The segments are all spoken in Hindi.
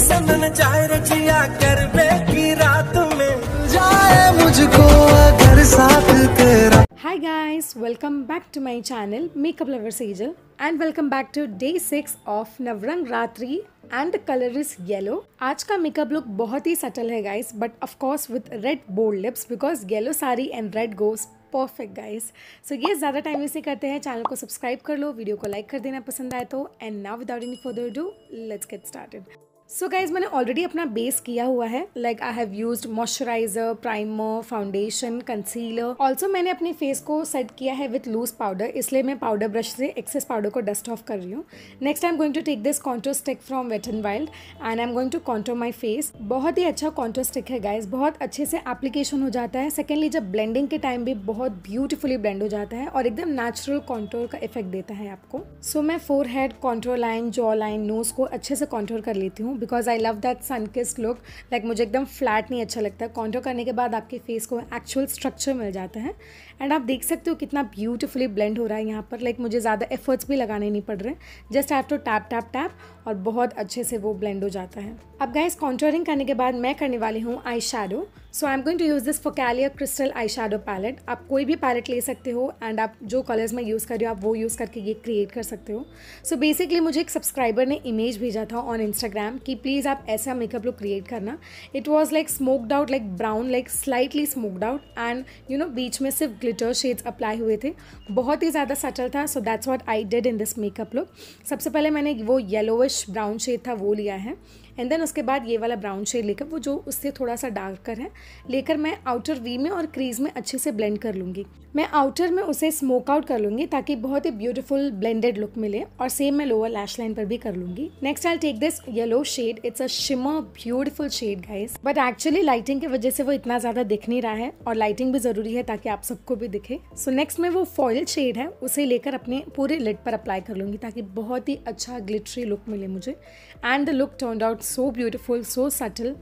सब न चाहे जिया कर बेकी रात में जाए मुझको अगर साथ तेरा। Hi guys, welcome back to my channel Makeup Lover's Sejal and welcome back to day 6 of Navrang Ratri and the color is yellow. आज का makeup look बहुत ही subtle है guys, but of course with red bold lips because yellow saree and red goes perfect guys. So ये ज़्यादा टाइम वेस्ट नहीं करते हैं, चैनल को सब्सक्राइब कर लो, वीडियो को लाइक कर देना पसंद आए तो, and now without any further ado, let's get started. So guys मैंने ऑलरेडी अपना बेस किया हुआ है, like I have used moisturiser, primer, foundation, concealer, also मैंने अपने फेस को सेट किया है विथ लूज पाउडर, इसलिए मैं पाउडर ब्रश से एक्सेस पाउडर को डस्ट ऑफ कर रही हूँ. Next I am going to take this contour stick from wait and wild and I am going to contour my face. बहुत ही अच्छा कॉन्टोर स्टिक है गाइज, बहुत अच्छे से एप्लीकेशन हो जाता है, सेकेंडली जब ब्लेंडिंग के टाइम भी बहुत ब्यूटीफुली ब्लेंड हो जाता है और एकदम नेचुरल कॉन्टोर का इफेक्ट देता है आपको. सो मैं forehead, contour line, jaw line, nose को अच्छे से कॉन्टोर कर लेती हूँ because I love that Sunkist look. Like मुझे एकदम फ्लैट नहीं अच्छा लगता, कॉन्टूर करने के बाद आपके फेस को एक्चुअल स्ट्रक्चर मिल जाता है एंड आप देख सकते हो कितना ब्यूटीफुली ब्लेंड हो रहा है यहाँ पर. लाइक मुझे ज़्यादा एफर्ट्स भी लगाने नहीं पड़ रहे, just have to tap tap tap और बहुत अच्छे से वो ब्लेंड हो जाता है. अब गाइज कॉन्टूरिंग करने के बाद मैं करने वाली हूँ eye shadow. So I am going to use this Focallure crystal eye shadow palette. आप कोई भी पैलेट ले सकते हो एंड आप जो कलर्स मैं यूज़ कर रही हूँ आप वो यूज़ करके ये क्रिएट कर सकते हो. सो बेसिकली मुझे एक सब्सक्राइबर ने इमेज भेजा था ऑन इंस्टाग्राम कि प्लीज़ आप ऐसा मेकअप लुक क्रिएट करना. It was like smoked out, like brown, like slightly smoked out and you know बीच में सिर्फ ग्लिटर शेड्स अप्लाई हुए थे, बहुत ही ज़्यादा सटल था. So that's what I did in this makeup look. सबसे पहले मैंने वो येलोविश ब्राउन शेड था वो लिया है एंड देन उसके बाद ये वाला ब्राउन शेड लेकर, वो जो उससे थोड़ा सा डार्कर है, लेकर मैं आउटर वी में और क्रीज़ में अच्छे से ब्लेंड कर लूँगी. मैं आउटर में उसे स्मोक आउट कर लूँगी ताकि बहुत ही ब्यूटीफुल ब्लेंडेड लुक मिले और सेम मैं लोअर लैश लाइन पर भी कर लूँगी. Next I will take this yellow shade, it's a shimmer beautiful shade guys, but actually lighting की वजह से वो इतना ज़्यादा दिख नहीं रहा है और लाइटिंग भी ज़रूरी है ताकि आप सबको भी दिखे. सो नेक्स्ट मैं वो फॉयल शेड है उसे लेकर अपने पूरे लिड पर अप्लाई कर लूँगी ताकि बहुत ही अच्छा ग्लिटरी लुक मिले मुझे and the look turned out so beautiful, so subtle,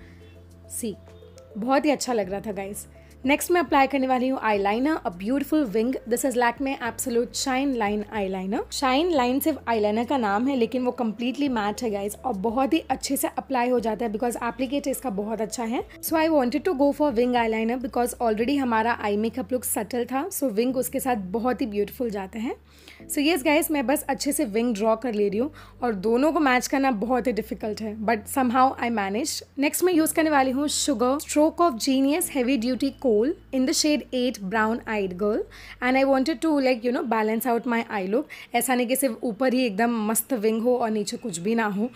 सी बहुत ही अच्छा लग रहा था गाइस. नेक्स्ट मैं अप्लाई करने वाली हूँ eye liner, a beautiful wing. This is Lakme absolute shine line eye liner. Shine line सिर्फ आई लाइनर का नाम है लेकिन वो कम्प्लीटली मैट है गाइज और बहुत ही अच्छे से अप्लाई हो जाता है बिकॉज एप्लीकेट इसका बहुत अच्छा है. So I wanted to go for wing eye liner because already हमारा आई मेकअप लुक सटल था, सो विंग उसके साथ बहुत ही ब्यूटीफुल जाते हैं. सो येस गाइज मैं बस अच्छे से विंग ड्रॉ कर ले रही हूँ और दोनों को मैच करना बहुत ही डिफिकल्ट है but somehow I manage. Next मैं यूज़ करने वाली हूँ sugar stroke of genius heavy duty in the shade 8 brown eyed girl and I wanted to like you know balance out my eye look. ऐसा नहीं कि सिर्फ ऊपर ही एकदम मस्त विंग हो और नीचे कुछ भी ना हो.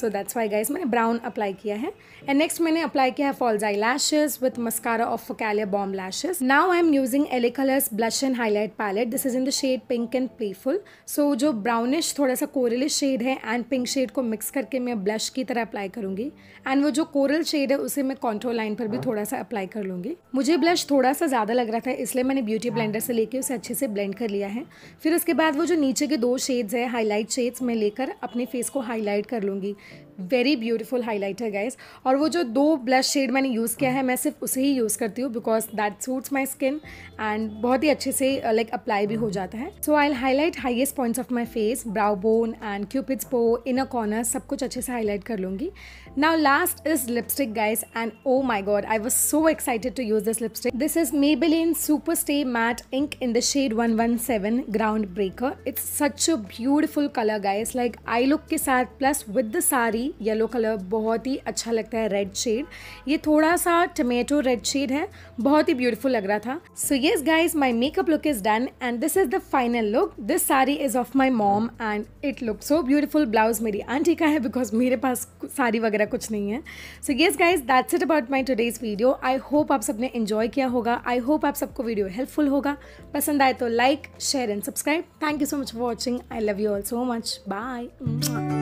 So that's why guys मैंने brown अप्लाई किया है. And next मैंने अप्लाई किया है false eyelashes with mascara of Focalia bomb lashes. Now I am using LA Colors blush and highlight palette. This is in the shade pink and playful. So जो brownish थोड़ा सा coralish shade है and pink shade को mix करके मैं blush की तरह अप्लाई करूँगी and वो जो coral shade है उसे मैं contour line पर भी थोड़ा सा अप्लाई कर लूँगी. मुझे ब्लश थोड़ा सा ज़्यादा लग रहा था इसलिए मैंने ब्यूटी ब्लेंडर से लेके उसे अच्छे से ब्लेंड कर लिया है. फिर उसके बाद वो जो नीचे के दो शेड्स है हाईलाइट शेड्स मैं लेकर अपने फेस को हाईलाइट कर लूँगी. Very beautiful highlighter guys. और वो जो दो ब्लश शेड मैंने यूज़ किया है मैं सिर्फ उसे ही यूज़ करती हूँ because that suits my skin and बहुत ही अच्छे से लाइक अप्लाई भी हो जाता है. So I will highlight highest points of my face, brow bone and cupids bow, inner corner, सब कुछ अच्छे से हाईलाइट कर लूँगी. Now last is lipstick guys and oh my God I was so excited to use this lipstick. This is Maybelline Superstay Matte Ink in the shade 117 Groundbreaker. It's such a beautiful color guys. Like eye look के साथ plus with the saree yellow color बहुत ही अच्छा लगता है. red shade ये थोड़ा सा tomato red shade है, बहुत ही beautiful लग रहा था. So yes guys my makeup look is done and this is the final look. This saree is of my mom and it looks so beautiful. Blouse मेरी aunty का है because मेरे पास saree वगैरह कुछ नहीं है. So yes guys that's it about my today's video. I hope आप सबने एंजॉय किया होगा. आई होप आप सबको वीडियो हेल्पफुल होगा. पसंद आए तो like, share and subscribe. Thank you so much for watching. I love you all so much. Bye.